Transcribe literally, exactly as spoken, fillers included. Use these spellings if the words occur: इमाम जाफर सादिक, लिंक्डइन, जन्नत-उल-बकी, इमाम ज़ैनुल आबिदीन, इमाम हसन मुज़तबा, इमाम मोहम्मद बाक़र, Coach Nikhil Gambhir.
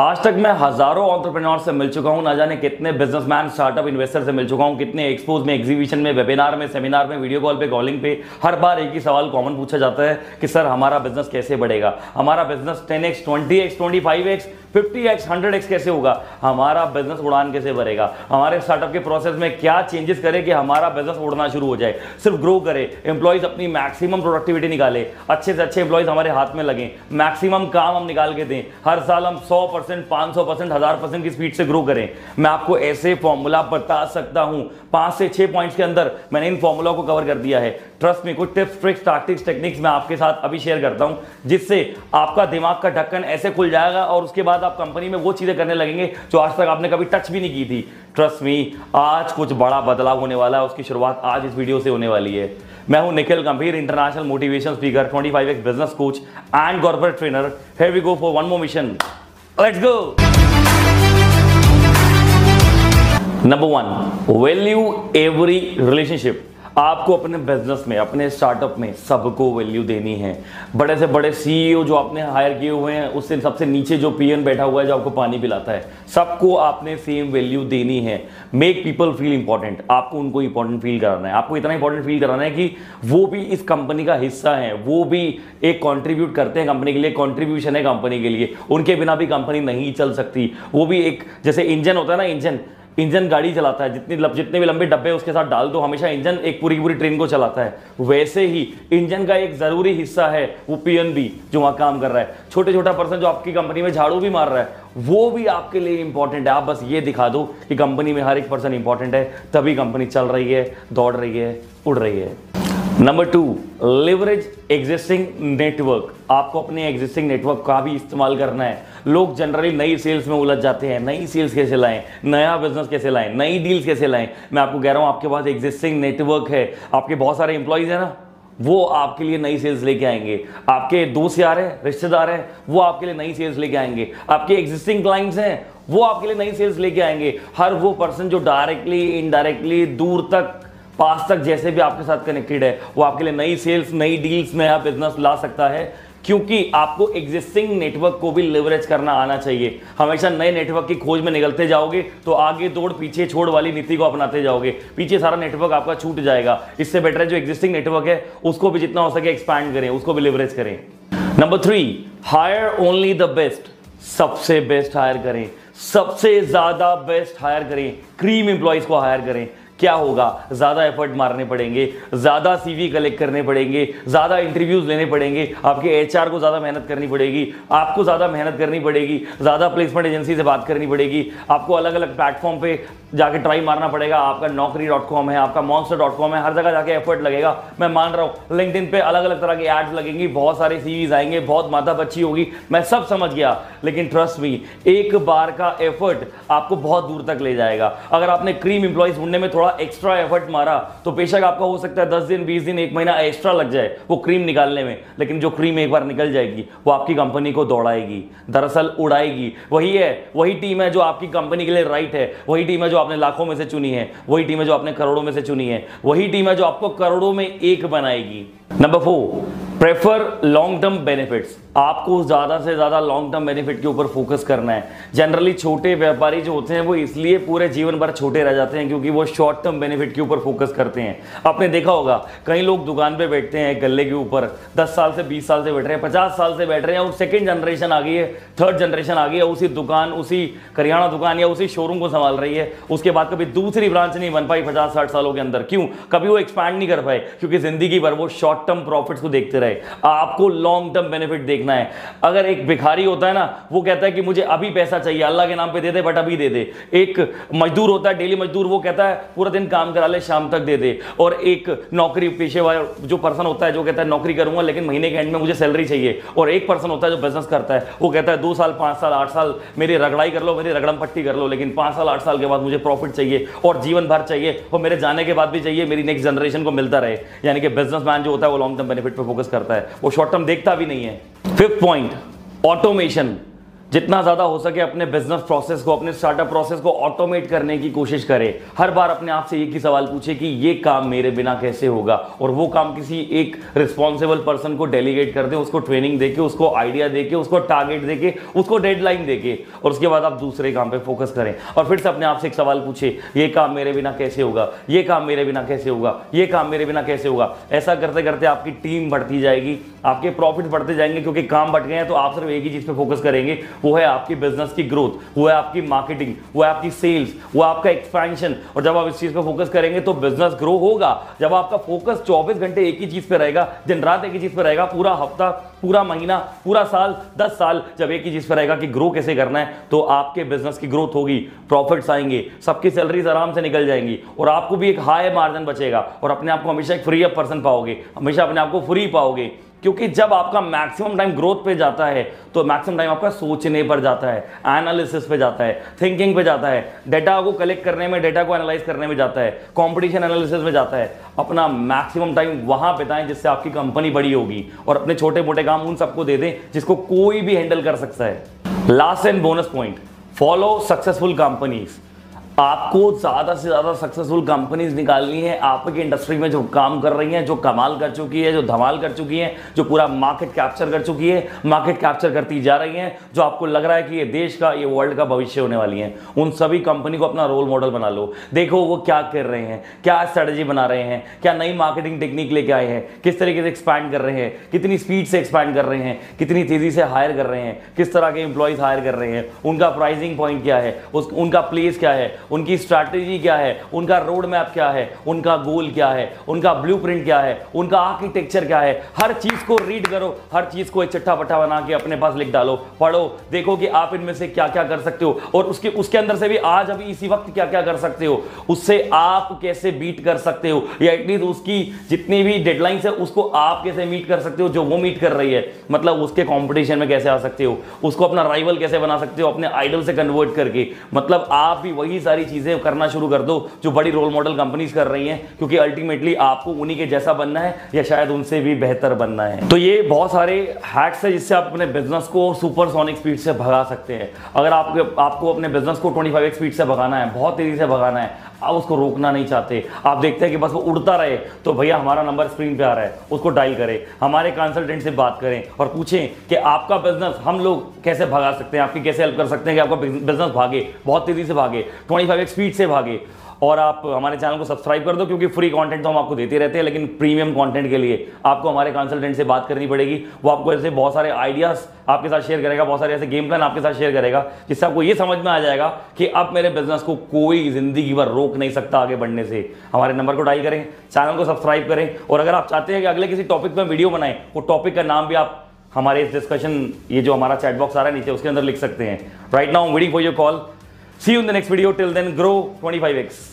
आज तक मैं हजारों एंटरप्रेन्योर से मिल चुका हूं, ना जाने कितने बिजनेसमैन, स्टार्टअप इन्वेस्टर से मिल चुका हूं, कितने एक्सपोज में, एग्जीबिशन में, वेबिनार में, सेमिनार में, वीडियो कॉल पे, कॉलिंग पे। हर बार एक ही सवाल कॉमन पूछा जाता है कि सर हमारा बिजनेस कैसे बढ़ेगा, हमारा business ten x, twenty x, twenty five x, fifty x, hundred x कैसे होगा, हमारा बिजनेस उड़ान कैसे भरेगा, हमारे स्टार्टअप के प्रोसेस में क्या चेंजेस करें कि हमारा बिजनेस उड़ना शुरू हो जाए, सिर्फ ग्रो करे, एम्प्लॉइज अपनी मैक्सिमम प्रोडक्टिविटी निकाले, अच्छे से अच्छे एम्प्लॉइज हमारे हाथ में लगें, मैक्सिमम काम हम निकाल के दें, हर साल हम सौ परसेंट पाँच सौ परसेंट हजार परसेंट की स्पीड से ग्रो करें। मैं आपको ऐसे फॉर्मूला बता सकता हूँ, पाँच से छः पॉइंट्स के अंदर मैंने इन फॉर्मूला को कवर कर दिया है। ट्रस्ट में कुछ टिप्स, ट्रिक्स, टैक्टिक्स, टेक्निक्स मैं आपके साथ अभी शेयर करता हूँ, जिससे आपका दिमाग का ढक्कन ऐसे खुल जाएगा और उसके बाद आप कंपनी में वो चीजें करने लगेंगे जो आज तक आपने कभी टच भी नहीं की थी। ट्रस्ट मी, आज कुछ बड़ा बदलाव होने वाला है, उसकी शुरुआत आज इस वीडियो से होने वाली है। मैं हूं Nikhil Gambhir, international motivation speaker, twenty five x business coach and corporate trainer. Here we go for one more mission, let's go. Number one, value every relationship. आपको अपने बिजनेस में, अपने स्टार्टअप में सबको वैल्यू देनी है। बड़े से बड़े सीईओ जो आपने हायर किए हुए हैं, उससे सबसे नीचे जो पीएन बैठा हुआ है जो आपको पानी पिलाता है, सबको आपने सेम वैल्यू देनी है। मेक पीपल फील इंपॉर्टेंट, आपको उनको इंपॉर्टेंट फील कराना है। आपको इतना इंपॉर्टेंट फील कराना है कि वो भी इस कंपनी का हिस्सा है, वो भी एक कॉन्ट्रीब्यूट करते हैं कंपनी के लिए, कॉन्ट्रीब्यूशन है कंपनी के लिए, उनके बिना भी कंपनी नहीं चल सकती। वो भी एक जैसे इंजन होता है ना, इंजन इंजन गाड़ी चलाता है, जितनी जितने भी लंबे डब्बे उसके साथ डाल दो, हमेशा इंजन एक पूरी पूरी ट्रेन को चलाता है। वैसे ही इंजन का एक जरूरी हिस्सा है वो पीएन भी जो वहाँ काम कर रहा है, छोटे छोटा पर्सन जो आपकी कंपनी में झाड़ू भी मार रहा है, वो भी आपके लिए इंपॉर्टेंट है। आप बस ये दिखा दो कि कंपनी में हर एक पर्सन इंपॉर्टेंट है, तभी कंपनी चल रही है, दौड़ रही है, उड़ रही है। Number two, leverage existing network. आपको अपने एग्जिस्टिंग नेटवर्क का भी इस्तेमाल करना है। लोग जनरली नई सेल्स में उलझ जाते हैं, नई सेल्स कैसे लाएं, नया बिजनेस कैसे लाएं, नई डील्स कैसे लाएं। मैं आपको कह रहा हूँ, आपके पास एग्जिस्टिंग नेटवर्क है, आपके बहुत सारे एम्प्लॉयज हैं ना, वो आपके लिए नई सेल्स लेके आएंगे, आपके दोस्त यार हैं, रिश्तेदार हैं, वो आपके लिए नई सेल्स लेके आएंगे, आपके एग्जिस्टिंग क्लाइंट्स हैं, वो आपके लिए नई सेल्स लेके आएंगे। हर वो पर्सन जो डायरेक्टली, इनडायरेक्टली, दूर तक, पास तक, जैसे भी आपके साथ कनेक्टेड है, वो आपके लिए नई सेल्स, नई डील्स, नया बिजनेस ला सकता है, क्योंकि आपको एग्जिस्टिंग नेटवर्क को भी लेवरेज करना आना चाहिए। हमेशा नए नेटवर्क की खोज में निकलते जाओगे तो आगे दौड़ पीछे छोड़ वाली नीति को अपनाते जाओगे, पीछे सारा नेटवर्क आपका छूट जाएगा। इससे बेटर है जो एग्जिस्टिंग नेटवर्क है उसको भी जितना हो सके एक्सपैंड करें, उसको भी लेवरेज करें। Number three, hire only the best. सबसे बेस्ट हायर करें, सबसे ज्यादा बेस्ट हायर करें, क्रीम एम्प्लॉयज को हायर करें। क्या होगा, ज़्यादा एफर्ट मारने पड़ेंगे, ज़्यादा सीवी कलेक्ट करने पड़ेंगे, ज़्यादा इंटरव्यूज़ लेने पड़ेंगे, आपके एचआर को ज़्यादा मेहनत करनी पड़ेगी, आपको ज़्यादा मेहनत करनी पड़ेगी, ज़्यादा प्लेसमेंट एजेंसी से बात करनी पड़ेगी, आपको अलग अलग प्लेटफॉर्म पे जाके ट्राई मारना पड़ेगा। आपका नौकरी डॉट कॉम है, आपका मॉन्स्टर डॉट कॉम है, हर जगह जाके एफर्ट लगेगा। मैं मान रहा हूँ, लिंक्डइन पे अलग अलग तरह के एड्स लगेंगी, बहुत सारे सीवीज आएंगे, बहुत माथा पच्ची होगी, मैं सब समझ गया, लेकिन ट्रस्ट मी, एक बार का एफर्ट आपको बहुत दूर तक ले जाएगा। अगर आपने क्रीम एम्प्लॉयज ढूंढने में थोड़ा एक्स्ट्रा एफर्ट मारा तो बेशक आपका हो सकता है दस दिन, बीस दिन, एक महीना एक्स्ट्रा लग जाए वो क्रीम निकालने में, लेकिन जो क्रीम एक बार निकल जाएगी वो आपकी कंपनी को दौड़ाएगी, दरअसल उड़ाएगी। वही है, वही टीम है जो आपकी कंपनी के लिए राइट है, वही टीम है जो आपने लाखों में से चुनी है, वही टीम है जो आपने करोड़ों में से चुनी है, वही टीम है जो आपको करोड़ों में एक बनाएगी। Number four, prefer long term benefits. आपको ज़्यादा से ज़्यादा लॉन्ग टर्म बेनिफिट के ऊपर फोकस करना है। जनरली छोटे व्यापारी जो होते हैं वो इसलिए पूरे जीवन भर छोटे रह जाते हैं क्योंकि वो शॉर्ट टर्म बेनिफिट के ऊपर फोकस करते हैं। आपने देखा होगा, कई लोग दुकान पे बैठते हैं गल्ले के ऊपर, दस साल से, बीस साल से बैठ रहे हैं, पचास साल से बैठ रहे हैं, और सेकेंड जनरेशन आ गई है, थर्ड जनरेशन आ गई है, उसी दुकान, उसी करियाना दुकान या उसी शोरूम को संभाल रही है। उसके बाद कभी दूसरी ब्रांच नहीं बन पाई पचास साठ सालों के अंदर। क्यों? कभी वो एक्सपैंड नहीं कर पाए, क्योंकि जिंदगी भर वो शॉर्ट टर्म प्रॉफिट्स को देखते रहे। आपको लॉन्ग टर्म बेनिफिट देखना है। अगर एक भिखारी होता है ना, वो कहता है कि मुझे अभी पैसा चाहिए, अल्लाह के नाम पे दे दे, बट अभी दे दे। एक मजदूर होता है, डेली मजदूर, वो कहता है पूरा दिन काम करा ले, शाम तक दे दे। और एक नौकरी पेशेवर जो पर्सन होता है, जो कहता है नौकरी करूंगा लेकिन महीने के एंड में मुझे सैलरी चाहिए। और एक पर्सन होता है जो बिजनेस करता है, वो कहता है दो साल, पाँच साल, आठ साल मेरी रगड़ाई कर लो, मेरी रगड़म पट्टी कर लो, लेकिन पाँच साल, आठ साल के बाद मुझे प्रॉफिट चाहिए, और जीवन भर चाहिए, और मेरे जाने के बाद भी चाहिए, मेरी नेक्स्ट जनरेशन को मिलता रहे। यानी कि बिजनेसमैन जो होता है वो लॉन्ग टर्म बेनिफिट पर फोकस करता है, वो शॉर्ट टर्म देखता भी नहीं है। Fifth point, automation. जितना ज़्यादा हो सके अपने बिजनेस प्रोसेस को, अपने स्टार्टअप प्रोसेस को ऑटोमेट करने की कोशिश करें। हर बार अपने आप से एक ही सवाल पूछे कि ये काम मेरे बिना कैसे होगा, और वो काम किसी एक रिस्पॉन्सिबल पर्सन को डेलीगेट कर दें, उसको ट्रेनिंग देके, उसको आइडिया देके, उसको टारगेट देके, उसको डेडलाइन देके, और उसके बाद आप दूसरे काम पे फोकस करें। और फिर से अपने आप से एक सवाल पूछे, ये काम मेरे बिना कैसे होगा, ये काम मेरे बिना कैसे होगा, ये काम मेरे बिना कैसे होगा। ऐसा करते करते आपकी टीम बढ़ती जाएगी, आपके प्रॉफिट बढ़ते जाएंगे, क्योंकि काम बढ़ गए हैं तो आप सिर्फ एक ही चीज़ पर फोकस करेंगे, वो है आपकी बिजनेस की ग्रोथ, वो है आपकी मार्केटिंग, वो है आपकी सेल्स, वो है आपका एक्सपेंशन। और जब आप इस चीज़ पर फोकस करेंगे तो बिजनेस ग्रो होगा। जब आपका फोकस चौबीस घंटे एक ही चीज़ पर रहेगा, दिन रात एक ही चीज़ पर रहेगा, पूरा हफ्ता, पूरा महीना, पूरा साल, दस साल जब एक ही चीज़ पर रहेगा कि ग्रो कैसे करना है, तो आपके बिजनेस की ग्रोथ होगी, प्रॉफिट्स आएंगे, सबकी सैलरीज आराम से निकल जाएंगी, और आपको भी एक हाई मार्जिन बचेगा, और अपने आप को हमेशा एक फ्री अप पर्सन पाओगे, हमेशा अपने आप को फ्री पाओगे। क्योंकि जब आपका मैक्सिमम टाइम ग्रोथ पे जाता है तो मैक्सिमम टाइम आपका सोचने पर जाता है, एनालिसिस पे जाता है, थिंकिंग पे जाता है, डेटा को कलेक्ट करने में, डेटा को एनालाइज करने में जाता है, कंपटीशन एनालिसिस में जाता है। अपना मैक्सिमम टाइम वहाँ बिताएं जिससे आपकी कंपनी बड़ी होगी, और अपने छोटे मोटे काम उन सबको दे दें जिसको कोई भी हैंडल कर सकता है। Last and bonus point, follow successful companies. आपको ज़्यादा से ज़्यादा सक्सेसफुल कंपनीज निकालनी है आपकी इंडस्ट्री में, जो काम कर रही हैं, जो कमाल कर चुकी है, जो धमाल कर चुकी हैं, जो पूरा मार्केट कैप्चर कर चुकी है, मार्केट कैप्चर करती जा रही हैं, जो आपको लग रहा है कि ये देश का, ये वर्ल्ड का भविष्य होने वाली है। उन सभी कंपनी को अपना रोल मॉडल बना लो, देखो वो क्या कर रहे हैं, क्या स्ट्रेटजी बना रहे हैं, क्या नई मार्केटिंग टेक्निक लेके आए हैं, किस तरीके से एक्सपैंड कर रहे हैं, कितनी स्पीड से एक्सपैंड कर रहे हैं, कितनी तेज़ी से हायर कर रहे हैं, किस तरह के एम्प्लॉयज़ हायर कर रहे हैं, उनका प्राइसिंग पॉइंट क्या है, उनका प्लेस क्या है, उनकी स्ट्रैटेजी क्या है, उनका रोड मैप क्या है, उनका गोल क्या है, उनका ब्लूप्रिंट क्या है, उनका आर्किटेक्चर क्या है। हर चीज को रीड करो, हर चीज को एक चट्टा पट्टा बना के अपने पास लिख डालो, पढ़ो, देखो कि आप इनमें से क्या क्या कर सकते हो, और उसके उसके अंदर से भी आज अभी इसी वक्त क्या क्या कर सकते हो, उससे आप कैसे बीट कर सकते हो, या एटलीस्ट उसकी जितनी भी डेडलाइंस है उसको आप कैसे मीट कर सकते हो जो वो मीट कर रही है, मतलब उसके कॉम्पिटिशन में कैसे आ सकते हो, उसको अपना राइवल कैसे बना सकते हो, अपने आइडल से कन्वर्ट करके। मतलब आप भी वही सारी चीजें करना शुरू कर दो जो बड़ी रोल मॉडल कंपनीज कर रही हैं, क्योंकि अल्टीमेटली आपको उन्हीं के जैसा बनना है, या शायद उनसे भी बेहतर बनना है। तो ये बहुत सारे हैक्स है जिससे आप अपने बिजनेस को सुपरसोनिक स्पीड से भगा सकते हैं। अगर आपके आपको अपने बिजनेस को पच्चीस एक्स स्पीड से भगाना है, बहुत तेजी से भगाना है, आप उसको रोकना नहीं चाहते, आप देखते हैं कि बस वो उड़ता रहे, तो भैया हमारा नंबर स्क्रीन पे आ रहा है, उसको डायल करें, हमारे कंसल्टेंट से बात करें और पूछें कि आपका बिजनेस हम लोग कैसे भगा सकते हैं, आपकी कैसे हेल्प कर सकते हैं कि आपका बिजनेस भागे, बहुत तेज़ी से भागे, पच्चीस एक्स स्पीड से भागे। और आप हमारे चैनल को सब्सक्राइब कर दो, क्योंकि फ्री कंटेंट तो हम आपको देते रहते हैं, लेकिन प्रीमियम कंटेंट के लिए आपको हमारे कंसल्टेंट से बात करनी पड़ेगी। वो आपको ऐसे बहुत सारे आइडियाज़ आपके साथ शेयर करेगा, बहुत सारे ऐसे गेम प्लान आपके साथ शेयर करेगा, जिससे आपको ये समझ में आ जाएगा कि अब मेरे बिजनेस को कोई ज़िंदगी भर रोक नहीं सकता आगे बढ़ने से। हमारे नंबर को डायल करें, चैनल को सब्सक्राइब करें, और अगर आप चाहते हैं कि अगले किसी टॉपिक पर वीडियो बनाएं, वो टॉपिक का नाम भी आप हमारे इस डिस्कशन, ये जो हमारा चैट बॉक्स आ रहा है नीचे, उसके अंदर लिख सकते हैं। Right now I am waiting for your call. See you in the next video. Till then, grow twenty-five X.